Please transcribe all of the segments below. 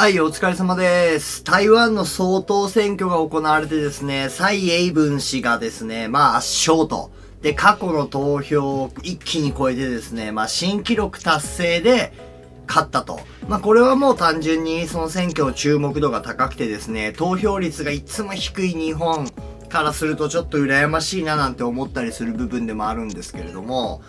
はい、お疲れ様です。台湾の総統選挙が行われてですね、蔡英文氏がですね、圧勝と。で、過去の投票を一気に超えてですね、新記録達成で勝ったと。これはもう単純にその選挙の注目度が高くてですね、投票率がいつも低い日本からするとちょっと羨ましいななんて思ったりする部分でもあるんですけれども、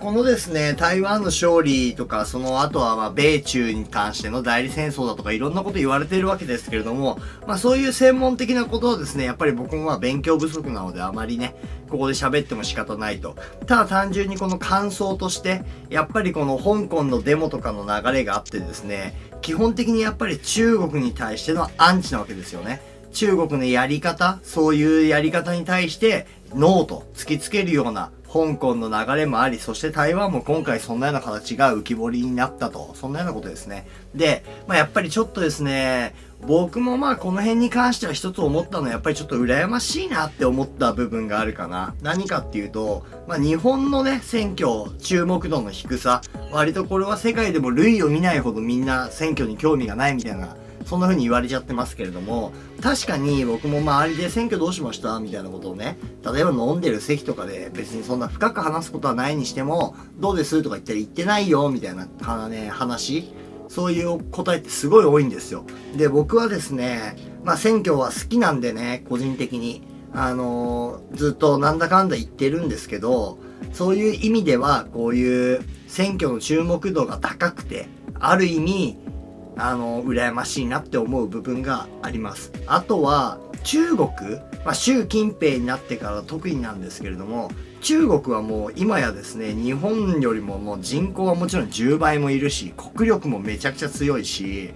このですね、台湾の勝利とか、その後は米中に関しての代理戦争だとかいろんなこと言われているわけですけれども、そういう専門的なことをですね、やっぱり僕も勉強不足なのであまりね、ここで喋っても仕方ないと。ただ単純にこの感想として、やっぱりこの香港のデモとかの流れがあってですね、基本的にやっぱり中国に対してのアンチなわけですよね。中国のやり方、そういうやり方に対してノーと突きつけるような香港の流れもあり、そして台湾も今回そんなような形が浮き彫りになったと。そんなようなことですね。で、やっぱりちょっとですね、僕もこの辺に関しては一つ思ったのはやっぱりちょっと羨ましいなって思った部分があるかな。何かっていうと、日本のね、選挙、注目度の低さ、割とこれは世界でも類を見ないほどみんな選挙に興味がないみたいな、そんな風に言われちゃってますけれども、確かに僕も周りで選挙どうしましたみたいなことをね、例えば飲んでる席とかで別にそんな深く話すことはないにしても、どうですとか言ったら言ってないよみたいな話、そういう答えってすごい多いんですよ。で、僕はですね、選挙は好きなんでね、個人的に。ずっとなんだかんだ言ってるんですけど、そういう意味ではこういう選挙の注目度が高くて、ある意味、羨ましいなって思う部分があります。あとは、中国、習近平になってから特になんですけれども、中国はもう今やですね、日本よりももう人口はもちろん10倍もいるし、国力もめちゃくちゃ強いし、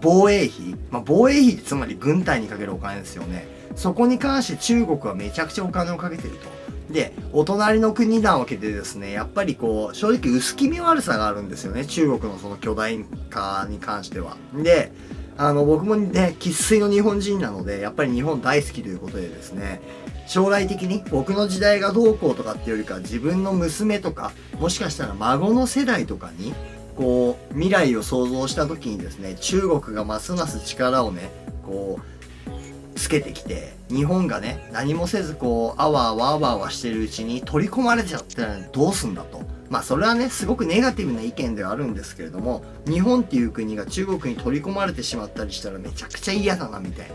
防衛費、防衛費ってつまり軍隊にかけるお金ですよね。そこに関して中国はめちゃくちゃお金をかけてると。で、お隣の国なわけでですね、やっぱりこう、正直薄気味悪さがあるんですよね。中国のその巨大化に関しては。で、僕もね、生粋の日本人なので、やっぱり日本大好きということでですね、将来的に僕の時代がどうこうとかっていうよりか、自分の娘とか、もしかしたら孫の世代とかに、こう、未来を想像した時にですね、中国がますます力をね、こう、つけてきて、日本がね、何もせずこう、あわあわしてるうちに取り込まれちゃったらどうすんだと。それはね、すごくネガティブな意見ではあるんですけれども、日本っていう国が中国に取り込まれてしまったりしたらめちゃくちゃ嫌だな、みたい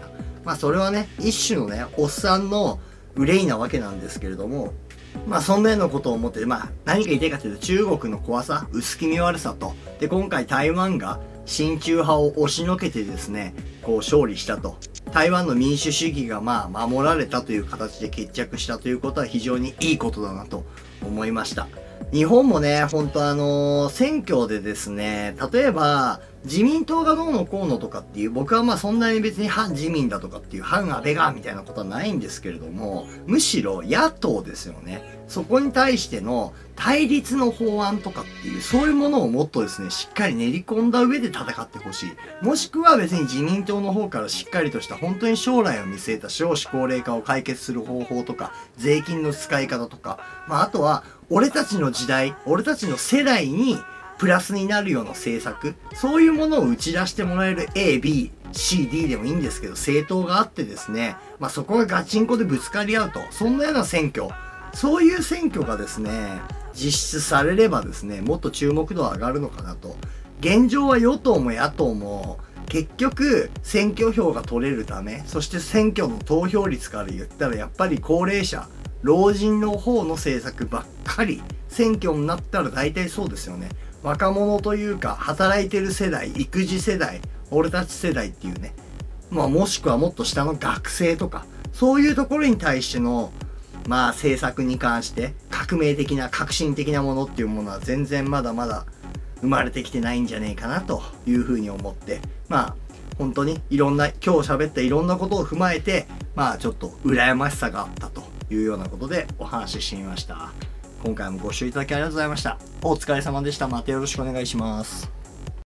な。それはね、一種のね、おっさんの憂いなわけなんですけれども、そんなようなことを思って、何か言いたいかというと、中国の怖さ、薄気味悪さと。で、今回台湾が親中派を押しのけてですね、こう勝利したと。台湾の民主主義が守られたという形で決着したということは非常にいいことだなと思いました。日本もね、本当選挙でですね、例えば自民党がどうのこうのとかっていう、僕はそんなに別に反自民だとかっていう、反安倍がみたいなことはないんですけれども、むしろ野党ですよね。そこに対しての対立の法案とかっていう、そういうものをもっとですね、しっかり練り込んだ上で戦ってほしい。もしくは別に自民党の方からしっかりとした本当に将来を見据えた少子高齢化を解決する方法とか、税金の使い方とか、あとは俺たちの時代、俺たちの世代にプラスになるような政策、そういうものを打ち出してもらえる A、B、C、D でもいいんですけど、政党があってですね、そこがガチンコでぶつかり合うと、そんなような選挙、そういう選挙がですね、実施されればですね、もっと注目度は上がるのかなと。現状は与党も野党も、結局、選挙票が取れるため、そして選挙の投票率から言ったら、やっぱり高齢者、老人の方の政策ばっかり、選挙になったら大体そうですよね。若者というか、働いてる世代、育児世代、俺たち世代っていうね、もしくはもっと下の学生とか、そういうところに対しての、政策に関して、革命的な、革新的なものっていうものは全然まだまだ生まれてきてないんじゃねえかなというふうに思って、本当にいろんな、今日喋ったいろんなことを踏まえて、ちょっと羨ましさがあったというようなことでお話ししてみました。今回もご視聴いただきありがとうございました。お疲れ様でした。またよろしくお願いします。